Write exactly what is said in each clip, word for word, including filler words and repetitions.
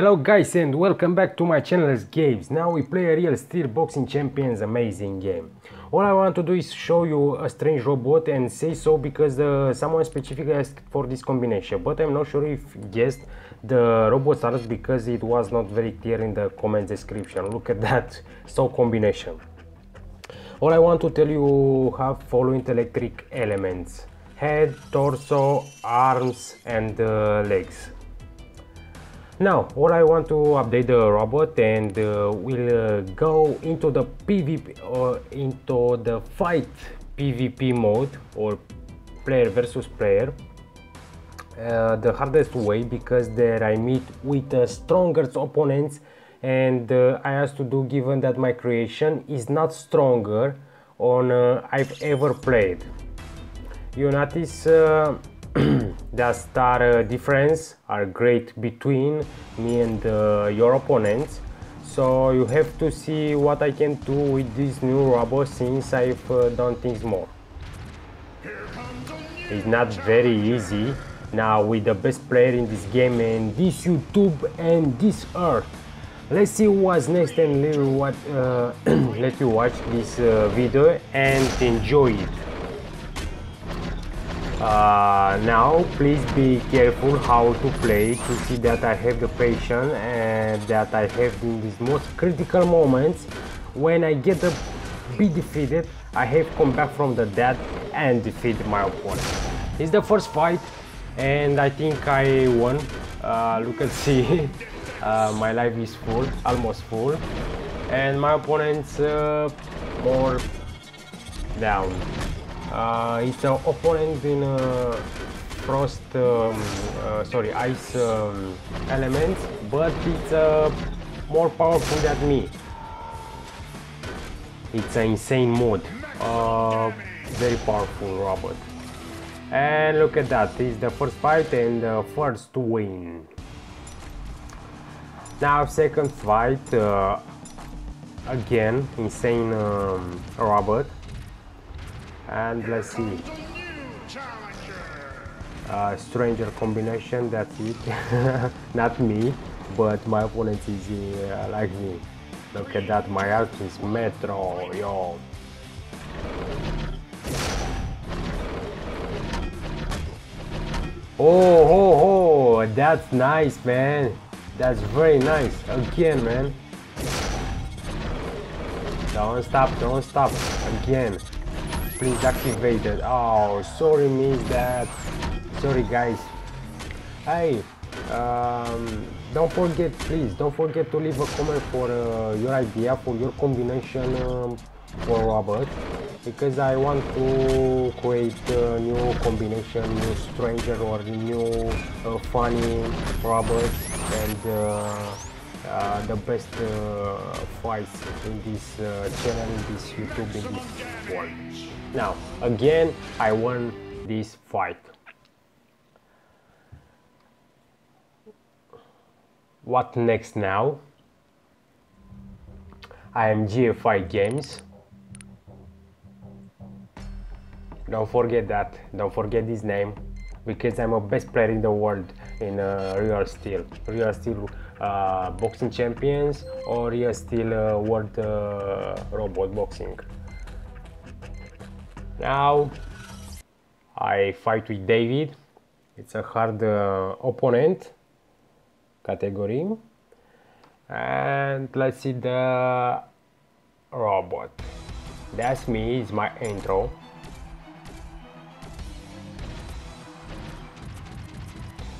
Hello guys and welcome back to my channel's games. Now we play a real steel boxing champions, amazing game. All I want to do is show you a strange robot and say so because uh, someone specific asked for this combination, but I'm not sure if you guessed the robot started because it was not very clear in the comment description. Look at that, so combination. All I want to tell you have following electric elements: head, torso, arms and uh, legs. Now, all I want to update the robot and uh, we'll uh, go into the PvP or into the fight PvP mode or player versus player uh, the hardest way, because there I meet with the strongest opponents and uh, I asked to do, given that my creation is not stronger on uh, I've ever played. You notice uh, the star uh, difference are great between me and uh, your opponents, so you have to see what I can do with this new robot since I've uh, done things more. It's not very easy now with the best player in this game and this YouTube and this earth. Let's see what's next and let you watch, uh, let you watch this uh, video and enjoy it. Uh, now please be careful how to play to see that I have the patience and that I have in these most critical moments. When I get to be defeated, I have come back from the dead and defeated my opponent. It's the first fight and I think I won. Uh, look and see, uh, my life is full, almost full, and my opponent's uh, more down. Uh, it's an opponent in uh, frost, um, uh, sorry, ice um, elements, but it's uh, more powerful than me. It's an insane mod, uh, very powerful robot. And look at that, it's the first fight and the first to win. Now second fight, uh, again insane um, robot. And let's see, uh, stranger combination, that's it. Not me, but my opponent is uh, like me. Look at that, my art is Metro, yo. Oh, oh, oh, that's nice, man. That's very nice, again, man. Don't stop, don't stop, again. Please activate it. Oh, sorry, missed that. Sorry, guys. Hey, um, don't forget, please, don't forget to leave a comment for uh, your idea, for your combination um, for robots, because I want to create a new combination, new stranger or new uh, funny robots, and uh, uh, the best uh, fights in this uh, channel, in this YouTube, in this world. Now, again, I won this fight. What next now? I am G F I Games. Don't forget that. Don't forget this name, because I'm a best player in the world in uh, Real Steel. Real Steel uh, Boxing Champions or Real Steel uh, World uh, Robot Boxing. Now I fight with David. It's a hard uh, opponent category, and let's see the robot. That's me, it's my intro.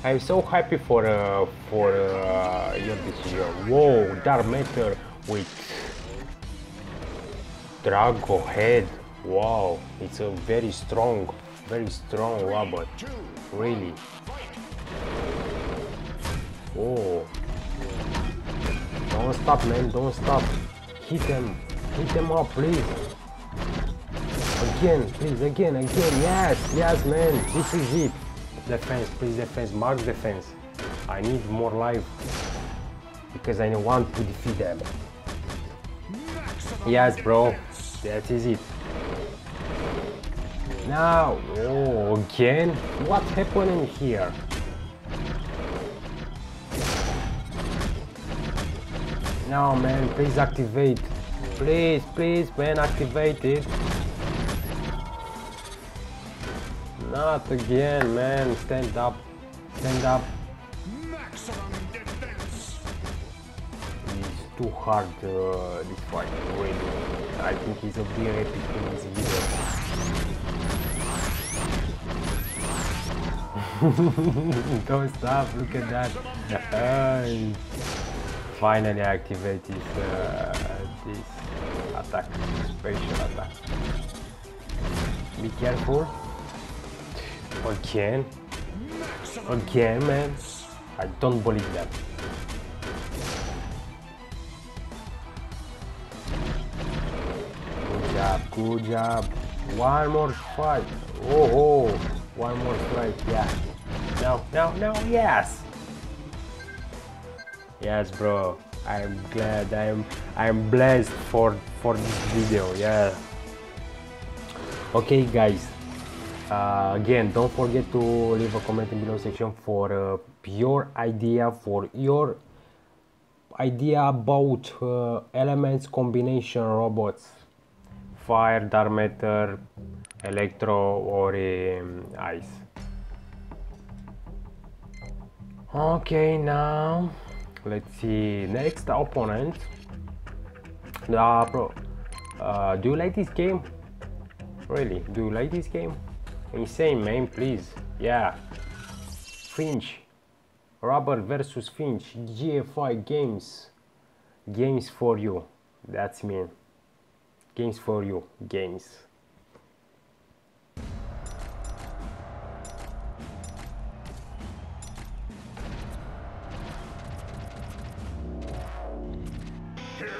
I'm so happy for uh, for uh, your decision. Whoa, Dark Matter with Drago head. Wow, it's a very strong, very strong robot, really. Oh, don't stop, man, don't stop. Hit them, hit them up, please. Again, please, again, again, yes, yes, man, this is it. Defense, please, defense, mark defense. I need more life, because I want to defeat them. Yes, bro, that is it. Now, oh, again, what's happening here? No, man, please activate. Please, please, man, activate it. Not again, man. Stand up. Stand up. Maximum defense. It's too hard, uh, this fight, really. I think he's a bit epic in his video. Don't stop, look at that. Uh, finally activate his, uh, this attack, special attack. Be careful. Again? Again, man? I don't believe that. Good job, good job. One more fight. Oh, oh. One more strike, yeah. No, no, no, yes! Yes, bro. I'm glad. I'm I'm blessed for, for this video, yeah. Okay, guys. Uh, again, don't forget to leave a comment in below section for uh, your idea, for your idea about uh, elements combination robots, fire, dark matter, electro, or um, ice. Okay, now let's see next opponent. Uh, bro, uh, do you like this game? Really? Do you like this game? Insane, man, please. Yeah. Finch. Rubber versus Finch. G F I Games. Games for you. That's me. Games for you. Games. Here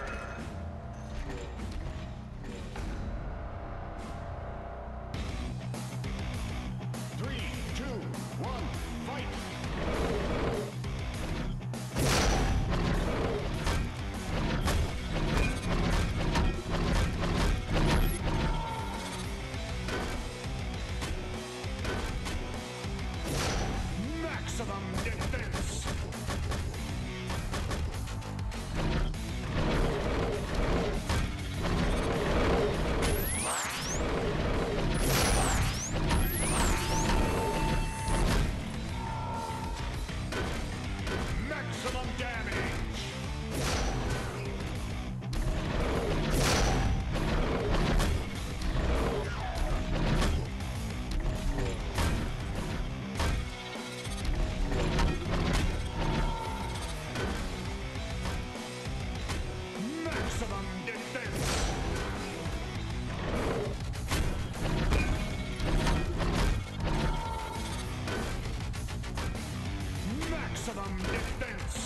Maximum defense.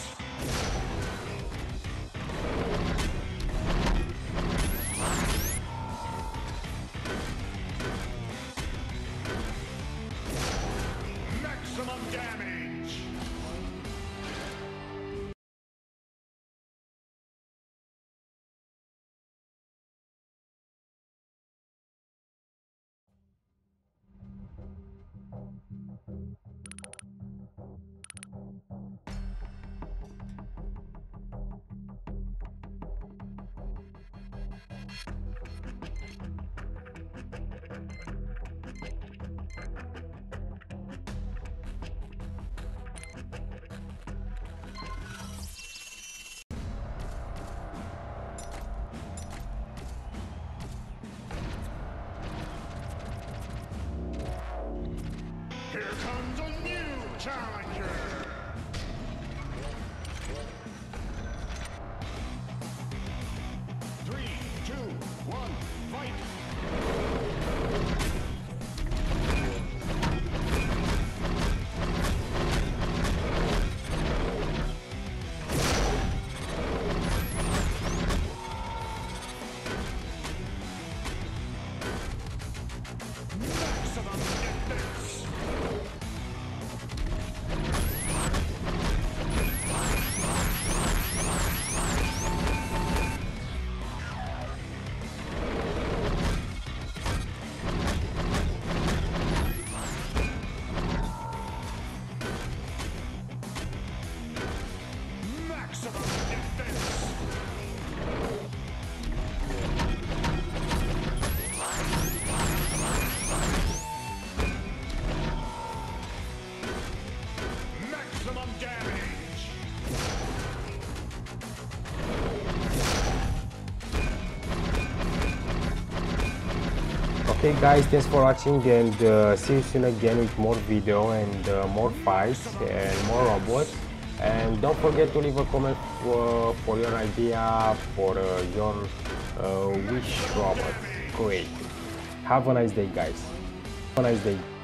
Hey guys, thanks for watching, and uh, see you soon again with more video and uh, more fights and more robots. And don't forget to leave a comment uh, for your idea for uh, your uh, wish robot. Great. Have a nice day, guys. Have a nice day.